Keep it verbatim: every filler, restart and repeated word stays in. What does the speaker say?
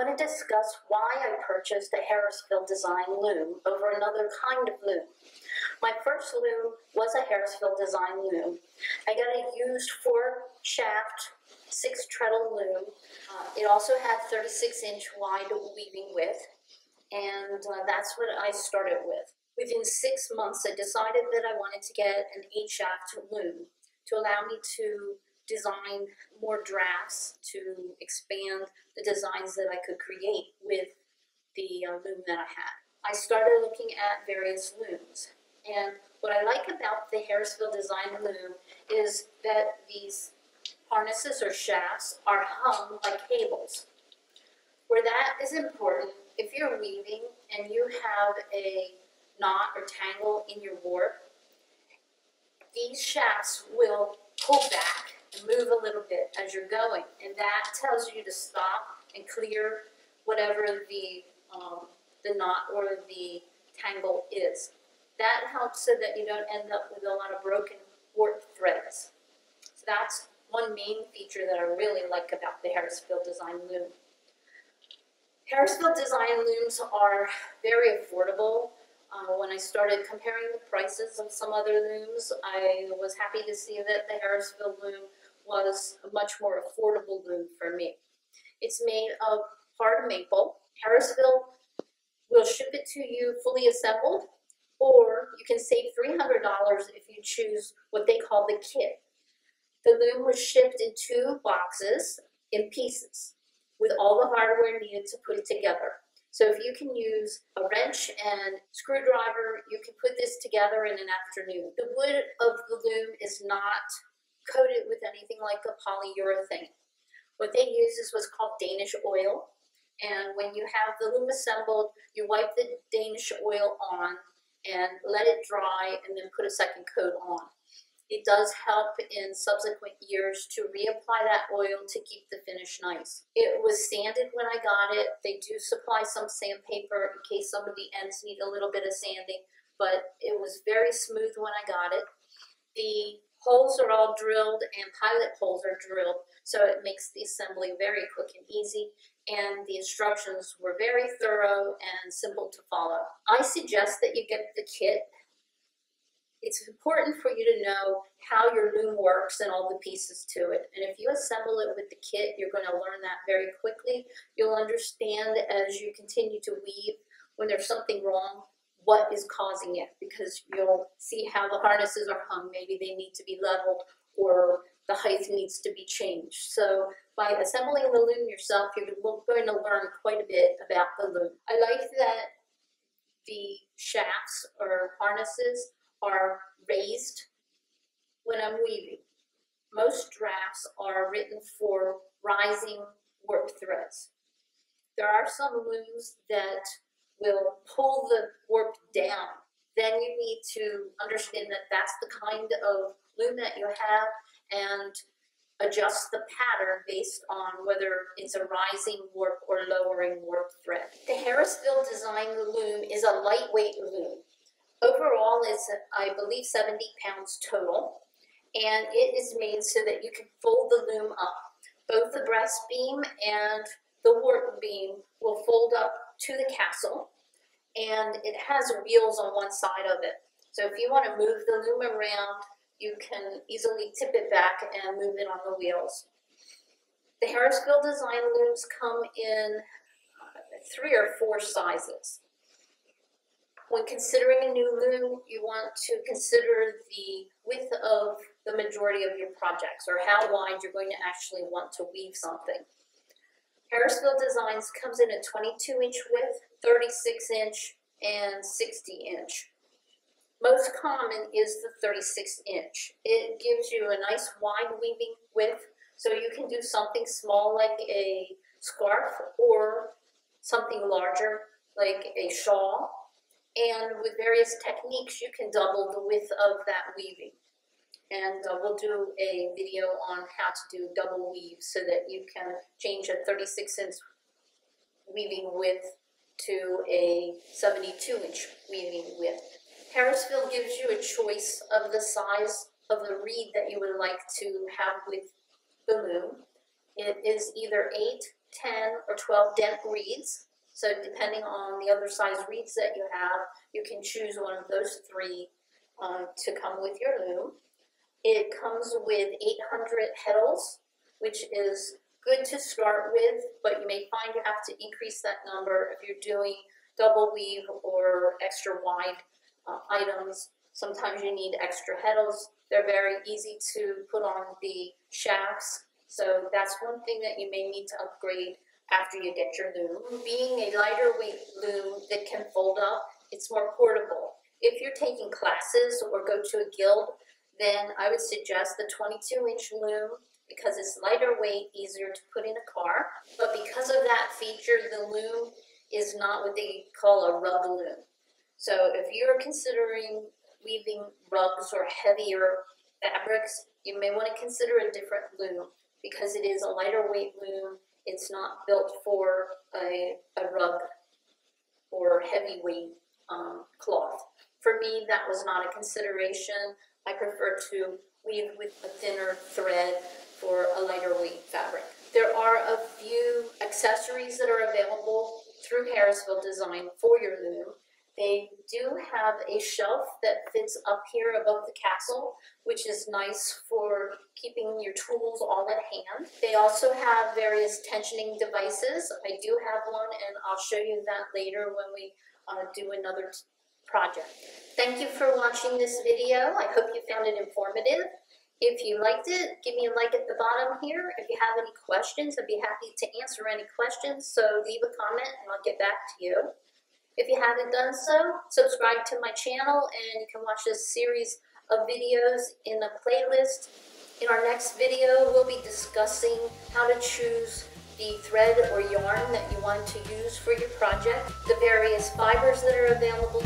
going to discuss why I purchased the Harrisville Design loom over another kind of loom. My first loom was a Harrisville Design loom. I got a used four shaft, six treadle loom. Uh, it also had thirty-six inch wide weaving width, and uh, that's what I started with. Within six months, I decided that I wanted to get an eight shaft loom to allow me to design more drafts, to expand the designs that I could create with the uh, loom that I had. I started looking at various looms, and what I like about the Harrisville Design loom is that these harnesses or shafts are hung by cables. Where that is important, if you're weaving and you have a knot or tangle in your warp, these shafts will pull back and move a little bit as you're going, and that tells you to stop and clear whatever the um, the knot or the tangle is. That helps so that you don't end up with a lot of broken warp threads. So that's one main feature that I really like about the Harrisville Design loom. Harrisville Design looms are very affordable. Uh, when I started comparing the prices of some other looms, I was happy to see that the Harrisville loom was a much more affordable loom for me. It's made of hard maple. Harrisville will ship it to you fully assembled, or you can save three hundred dollars if you choose what they call the kit. The loom was shipped in two boxes in pieces with all the hardware needed to put it together. So if you can use a wrench and screwdriver, you can put this together in an afternoon. The wood of the loom is not coated with anything like a polyurethane. What they use is what's called Danish oil. And when you have the loom assembled, you wipe the Danish oil on and let it dry and then put a second coat on. It does help in subsequent years to reapply that oil to keep the finish nice. It was sanded when I got it. They do supply some sandpaper in case some of the ends need a little bit of sanding, but it was very smooth when I got it. The holes are all drilled and pilot holes are drilled, so it makes the assembly very quick and easy, and the instructions were very thorough and simple to follow. I suggest that you get the kit. It's important for you to know how your loom works and all the pieces to it. And if you assemble it with the kit, you're going to learn that very quickly. You'll understand as you continue to weave when there's something wrong, what is causing it, because you'll see how the harnesses are hung. Maybe they need to be leveled or the height needs to be changed. So by assembling the loom yourself, you're going to learn quite a bit about the loom. I like that the shafts or harnesses are raised when I'm weaving. Most drafts are written for rising warp threads. There are some looms that will pull the warp down. Then you need to understand that that's the kind of loom that you have and adjust the pattern based on whether it's a rising warp or lowering warp thread. The Harrisville Design loom is a lightweight loom. Overall, it's, I believe, seventy pounds total, and it is made so that you can fold the loom up. Both the breast beam and the warp beam will fold up to the castle, and it has wheels on one side of it. So if you want to move the loom around, you can easily tip it back and move it on the wheels. The Harrisville Design looms come in three or four sizes. When considering a new loom, you want to consider the width of the majority of your projects, or how wide you're going to actually want to weave something. Harrisville Designs comes in a twenty-two inch width, thirty-six inch, and sixty inch. Most common is the thirty-six inch. It gives you a nice wide weaving width, so you can do something small like a scarf or something larger like a shawl. And with various techniques, you can double the width of that weaving. And uh, we'll do a video on how to do double weave so that you can change a thirty-six inch weaving width to a seventy-two inch weaving width. Harrisville gives you a choice of the size of the reed that you would like to have with the loom. It is either eight, ten, or twelve dent reeds. So depending on the other size reeds that you have, you can choose one of those three um, to come with your loom. It comes with eight hundred heddles, which is good to start with, but you may find you have to increase that number if you're doing double weave or extra wide uh, items. Sometimes you need extra heddles. They're very easy to put on the shafts, so that's one thing that you may need to upgrade after you get your loom. Being a lighter weight loom that can fold up, it's more portable. If you're taking classes or go to a guild, then I would suggest the twenty-two inch loom because it's lighter weight, easier to put in a car. But because of that feature, the loom is not what they call a rub loom. So if you're considering weaving rubs or heavier fabrics, you may want to consider a different loom because it is a lighter weight loom. It's not built for a, a rub or heavyweight um, cloth. For me, that was not a consideration. I prefer to weave with a thinner thread for a lighter weight fabric. There are a few accessories that are available through Harrisville Design for your loom. They do have a shelf that fits up here above the castle, which is nice for keeping your tools all at hand. They also have various tensioning devices. I do have one, and I'll show you that later when we uh, do another project. Thank you for watching this video. I hope you found it informative. If you liked it, give me a like at the bottom here. If you have any questions, I'd be happy to answer any questions, so leave a comment and I'll get back to you. If you haven't done so, subscribe to my channel and you can watch this series of videos in a playlist. In our next video, we'll be discussing how to choose the thread or yarn that you want to use for your project, the various fibers that are available.